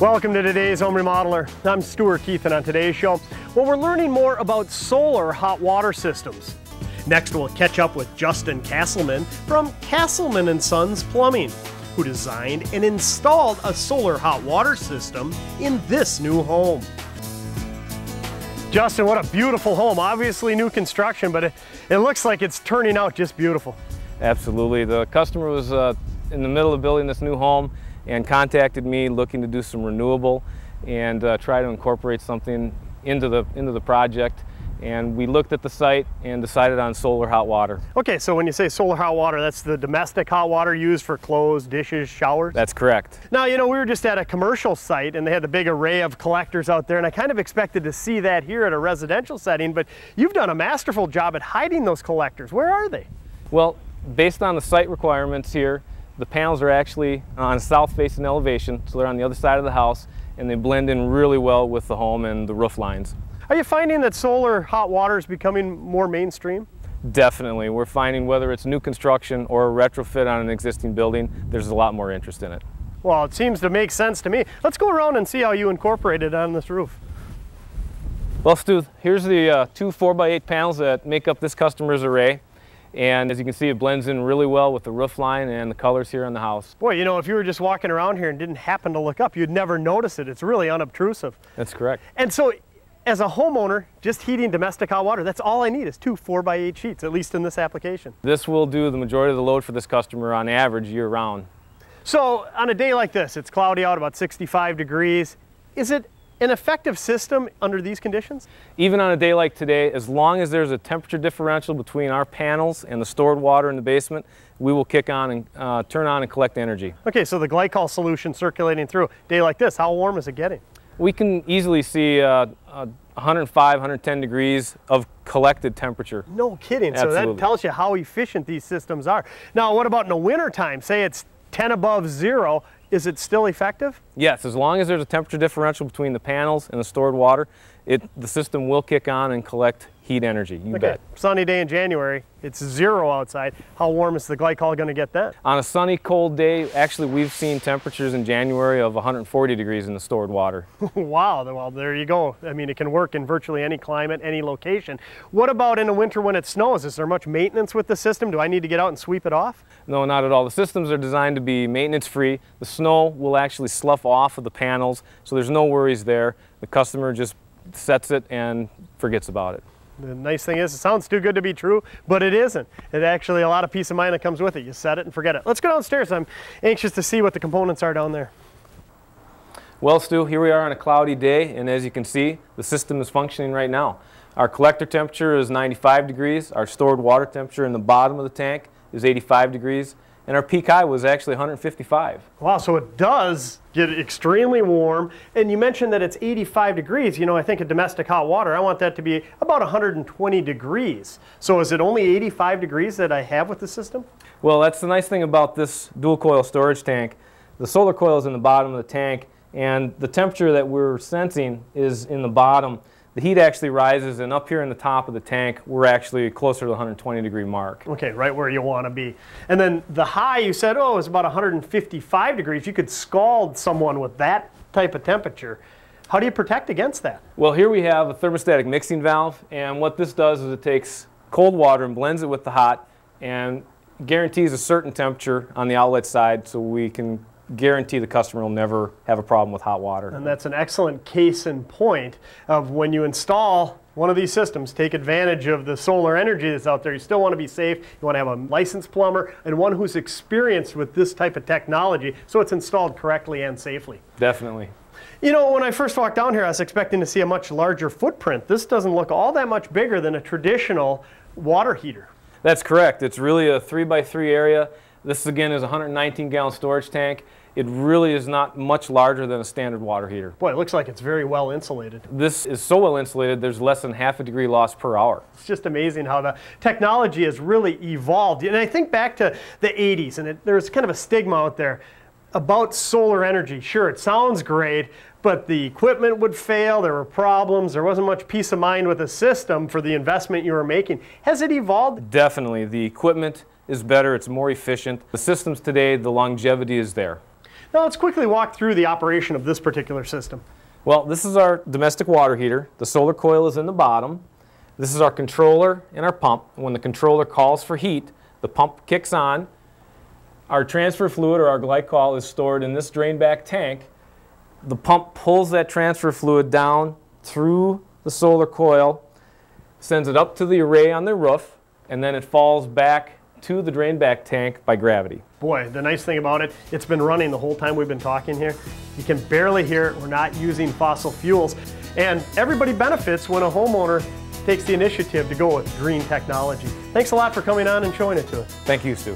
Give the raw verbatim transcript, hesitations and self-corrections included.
Welcome to Today's Home Remodeler. I'm Stuart Keith, and on today's show, well, we're learning more about solar hot water systems. Next, we'll catch up with Justin Castleman from Castleman and Sons Plumbing, who designed and installed a solar hot water system in this new home. Justin, what a beautiful home. Obviously new construction, but it, it looks like it's turning out just beautiful. Absolutely. The customer was uh, in the middle of building this new home and contacted me looking to do some renewable and uh, try to incorporate something into the, into the project. And we looked at the site and decided on solar hot water. Okay, so when you say solar hot water, that's the domestic hot water used for clothes, dishes, showers? That's correct. Now, you know, we were just at a commercial site and they had the big array of collectors out there, and I kind of expected to see that here at a residential setting, but you've done a masterful job at hiding those collectors. Where are they? Well, based on the site requirements here, the panels are actually on south-facing elevation, so they're on the other side of the house, and they blend in really well with the home and the roof lines. Are you finding that solar hot water is becoming more mainstream? Definitely. We're finding whether it's new construction or a retrofit on an existing building, there's a lot more interest in it. Well, it seems to make sense to me. Let's go around and see how you incorporate it on this roof. Well, Stu, here's the uh, two four by eight panels that make up this customer's array. And as you can see, it blends in really well with the roof line and the colors here on the house. Boy, you know, if you were just walking around here and didn't happen to look up, you'd never notice it. It's really unobtrusive. That's correct. And so, as a homeowner, just heating domestic hot water, that's all I need is two four by eight sheets, at least in this application. This will do the majority of the load for this customer on average year round. So, on a day like this, it's cloudy out, about sixty-five degrees. Is it an effective system under these conditions? Even on a day like today, as long as there's a temperature differential between our panels and the stored water in the basement, we will kick on and uh, turn on and collect energy. Okay, so the glycol solution circulating through. Day like this, how warm is it getting? We can easily see uh, uh, one oh five, one ten degrees of collected temperature. No kidding. Absolutely. So that tells you how efficient these systems are. Now, what about in the winter time? Say it's ten above zero. Is it still effective? Yes, as long as there's a temperature differential between the panels and the stored water, it, the system will kick on and collect heat energy, you okay. bet. Sunny day in January, it's zero outside. How warm is the glycol going to get then? On a sunny, cold day, actually we've seen temperatures in January of one hundred forty degrees in the stored water. Wow, well there you go. I mean, it can work in virtually any climate, any location. What about in the winter when it snows? Is there much maintenance with the system? Do I need to get out and sweep it off? No, not at all. The systems are designed to be maintenance-free. The snow will actually slough off of the panels, so there's no worries there. The customer just sets it and forgets about it. The nice thing is, it sounds too good to be true, but it isn't. It actually, a lot of peace of mind that comes with it. You set it and forget it. Let's go downstairs. I'm anxious to see what the components are down there. Well, Stu, here we are on a cloudy day, and as you can see, the system is functioning right now. Our collector temperature is ninety-five degrees. Our stored water temperature in the bottom of the tank is eighty-five degrees. And our peak high was actually one hundred fifty-five. Wow, so it does get extremely warm. And you mentioned that it's eighty-five degrees. You know, I think a domestic hot water, I want that to be about one hundred twenty degrees. So is it only eighty-five degrees that I have with the system? Well, that's the nice thing about this dual coil storage tank. The solar coil is in the bottom of the tank, and the temperature that we're sensing is in the bottom. The heat actually rises, and up here in the top of the tank, we're actually closer to the one hundred twenty degree mark. Okay, right where you want to be. And then the high, you said, oh, is about one hundred fifty-five degrees. You could scald someone with that type of temperature. How do you protect against that? Well, here we have a thermostatic mixing valve, and what this does is it takes cold water and blends it with the hot and guarantees a certain temperature on the outlet side, so we can guarantee the customer will never have a problem with hot water. And that's an excellent case in point of when you install one of these systems, take advantage of the solar energy that's out there. You still want to be safe. You want to have a licensed plumber and one who's experienced with this type of technology so it's installed correctly and safely. Definitely. You know, when I first walked down here, I was expecting to see a much larger footprint. This doesn't look all that much bigger than a traditional water heater. That's correct. It's really a three by three area. This again is a one hundred nineteen gallon storage tank. It really is not much larger than a standard water heater. Boy, it looks like it's very well insulated. This is so well insulated, there's less than half a degree loss per hour. It's just amazing how the technology has really evolved. And I think back to the eighties, and it, there's kind of a stigma out there about solar energy. Sure, it sounds great, but the equipment would fail, there were problems, there wasn't much peace of mind with the system for the investment you were making. Has it evolved? Definitely. The equipment is better, it's more efficient. The systems today, the longevity is there. Now let's quickly walk through the operation of this particular system. Well, this is our domestic water heater. The solar coil is in the bottom. This is our controller and our pump. When the controller calls for heat, the pump kicks on. Our transfer fluid, or our glycol, is stored in this drain back tank. The pump pulls that transfer fluid down through the solar coil, sends it up to the array on the roof, and then it falls back to the drain back tank by gravity. Boy, the nice thing about it, it's been running the whole time we've been talking here. You can barely hear it. We're not using fossil fuels. And everybody benefits when a homeowner takes the initiative to go with green technology. Thanks a lot for coming on and showing it to us. Thank you, Stu.